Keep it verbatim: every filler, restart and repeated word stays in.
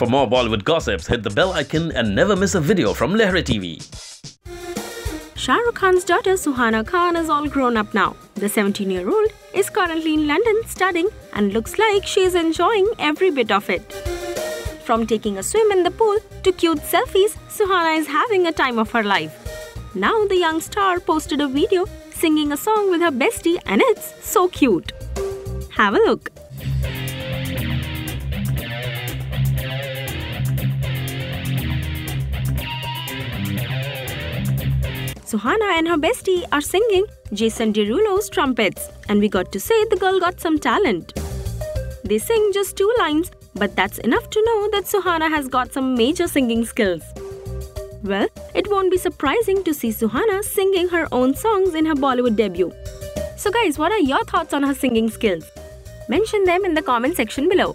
For more Bollywood gossips, hit the bell icon and never miss a video from Lehren T V. Shah Rukh Khan's daughter Suhana Khan is all grown up now. The seventeen-year-old is currently in London studying and looks like she is enjoying every bit of it. From taking a swim in the pool to cute selfies, Suhana is having a time of her life. Now the young star posted a video singing a song with her bestie, and it's so cute. Have a look. Suhana and her bestie are singing Jason Derulo's Trumpets, and we got to say the girl got some talent. They sing just two lines, but that's enough to know that Suhana has got some major singing skills. Well, it won't be surprising to see Suhana singing her own songs in her Bollywood debut. So guys, what are your thoughts on her singing skills? Mention them in the comment section below.